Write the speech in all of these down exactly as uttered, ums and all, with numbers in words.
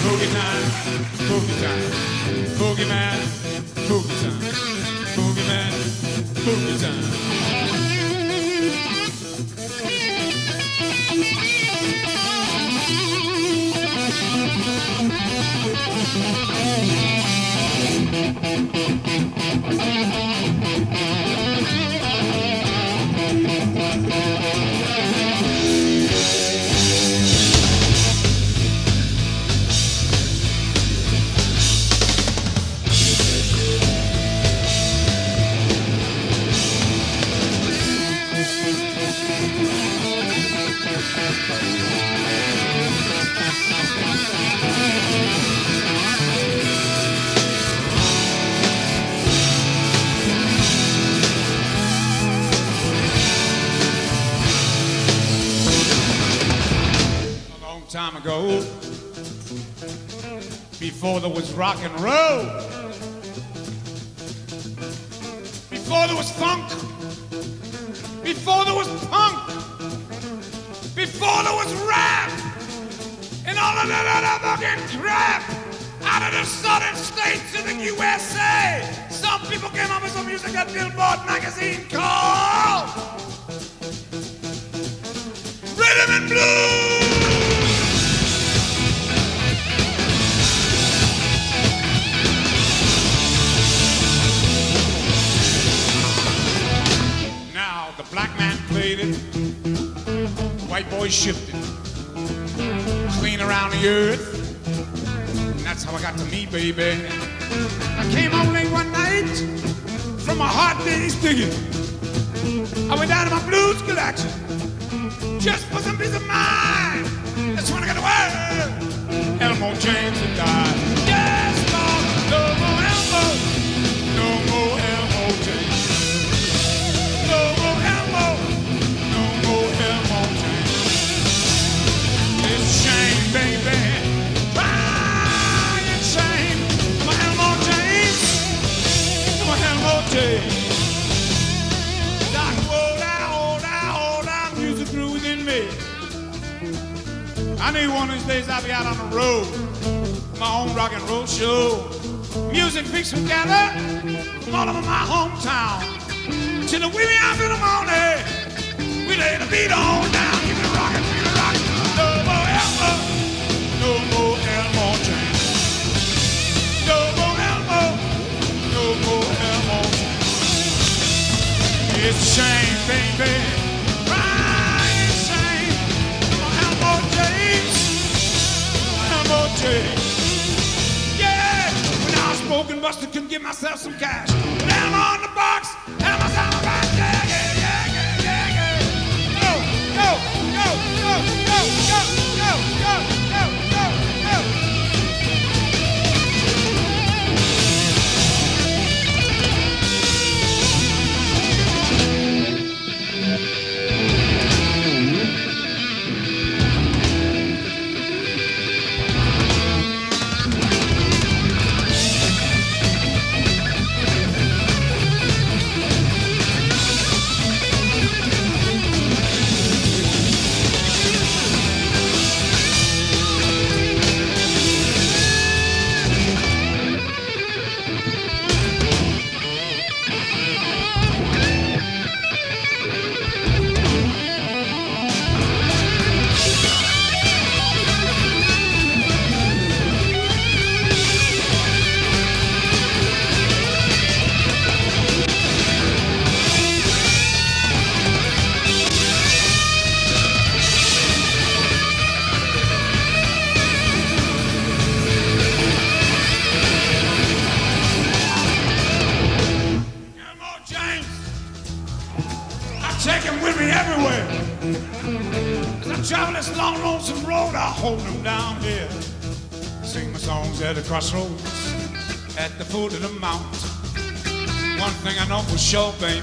Boogie time, boogie time, boogie man, boogie time, boogie man, boogie time. Time ago, before there was rock and roll, before there was funk, before there was punk, before there was rap, and all of that other fucking crap out of the southern states in the U S A, some people came up with some music that Billboard magazine called Rhythm and Blues. Black man played it, white boy shipped it, clean around the earth, and that's how I got to me, baby. I came home late one night from my hard day's digging. I went down to my blues collection just for some peace of mind. That's when I got to work. Elmore James and died. Yes, Lord, no more Elmore, no more Elmore James. I knew one of these days I'd be out on the road, my own rock and roll show. Music peaks would gather from all over my hometown. Till the wee wee hours in the morning, we lay the beat on down. Keep it rockin', keep it rockin'. No more Elmo, no more Elmo James. No more Elmo, no more Elmo James. It's a shame, baby. Yeah, when I was smoking, Buster couldn't get myself some cash. Now I'm on the box, now I'm on the box. Yeah, yeah, yeah, yeah, yeah. Go, go, go, go, go, go, go, go, go, go, go. Take him with me everywhere. Cause I travel this long, lonesome road, I hold him down here. Sing my songs at the crossroads, at the foot of the mountain. One thing I know for sure, baby,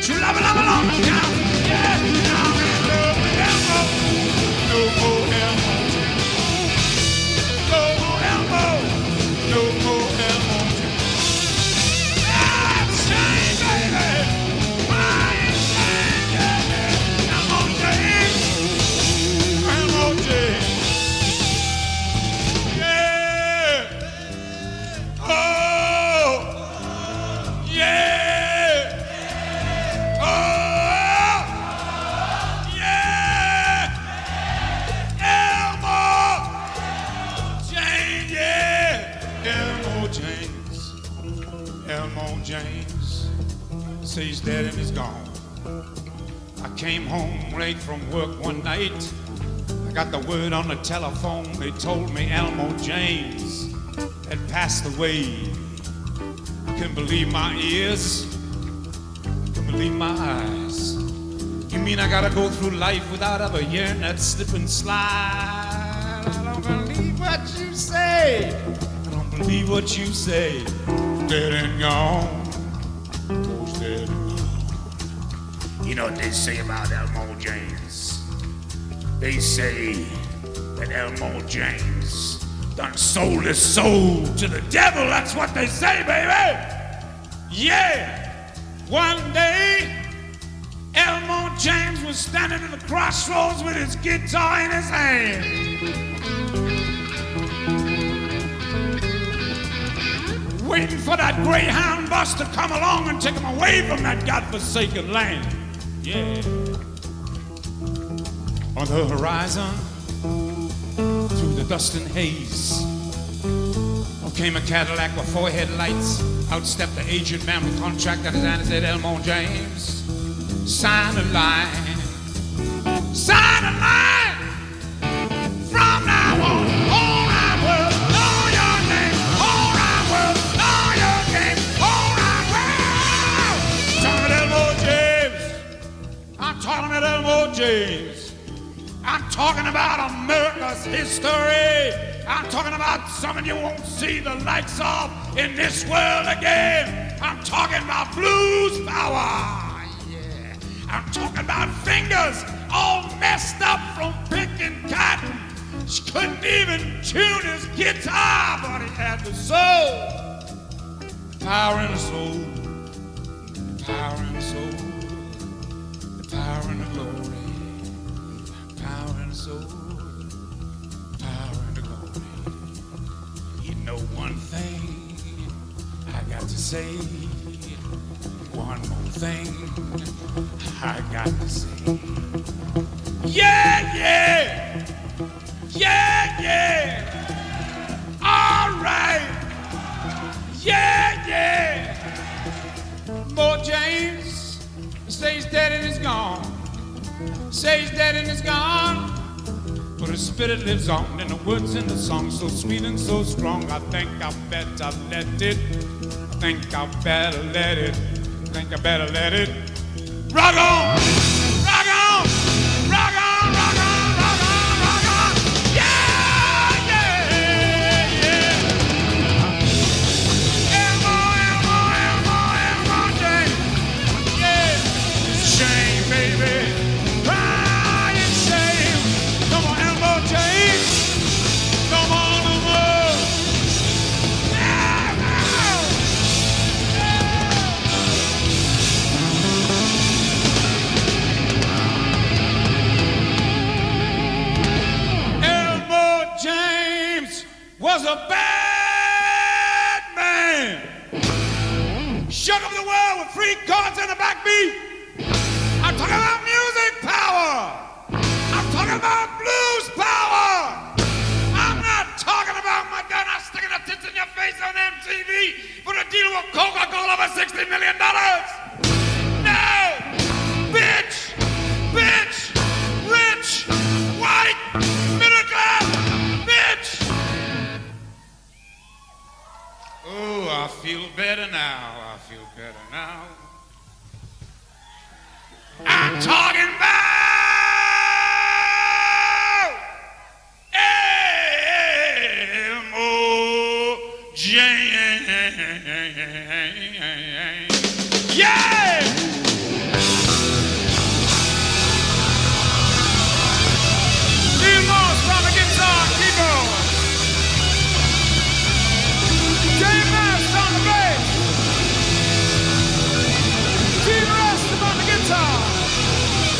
true love and love along the town. Yeah, now I'm in love with Elmo. No more Elmo. No more Elmo. No more Elmo. That's shame, baby. Yeah. came home late from work one night. I got the word on the telephone. They told me Elmore James had passed away. I couldn't believe my ears. I couldn't believe my eyes. You mean I gotta go through life without ever hearing that slip and slide? I don't believe what you say. I don't believe what you say. Dead and gone. Dead and gone. You know what they say about Elmore James? They say that Elmore James done sold his soul to the devil. That's what they say, baby. Yeah. One day, Elmore James was standing at the crossroads with his guitar in his hand. Waiting for that Greyhound bus to come along and take him away from that godforsaken land. Yeah. On the horizon, through the dust and haze, up came a Cadillac with four headlights. Out stepped the aged man with contract at his hand and said, Elmore James, sign a line, sign a line. From now on, all right world, know your name. All right world, know your game. All right world. I'm talking to Elmore James. I'm talking to Elmore James. I'm talking about America's history. I'm talking about something you won't see the likes of in this world again. I'm talking about blues power. I'm talking about fingers all messed up from picking cotton. She couldn't even tune his guitar, but he had the soul. Power in the soul. Power in the soul. The power in the glory. Power in the soul. Power in the glory. You know one thing I got to say. One more thing I got to say. Yeah, yeah. Yeah, yeah. All right. Yeah, yeah. More James, says dead and is gone. Says dead and is gone. But his spirit lives on in the words and the song, so sweet and so strong. I think I better let it. I think I better let it. I think I better let it rock on, rock on, rock on, rock on, rock on, rock on. Yeah, yeah, yeah. Elmore, Elmore, Elmore, Elmore James. Yeah, shame, baby, cry and shame. No more Elmore James. No more, no more. Was a bad man. Shook up the world with free chords and a backbeat. I'm talking about music power. I'm talking about blues power. I'm not talking about my gun. I'm sticking a tits in your face on M T V for a deal with Coca-Cola for sixty million dollars. No, bitch, bitch, rich, white, middle class, bitch. Oh, I feel better now, I feel better now. I'm talking about Elmore James. Yeah! Keep us on the guitar.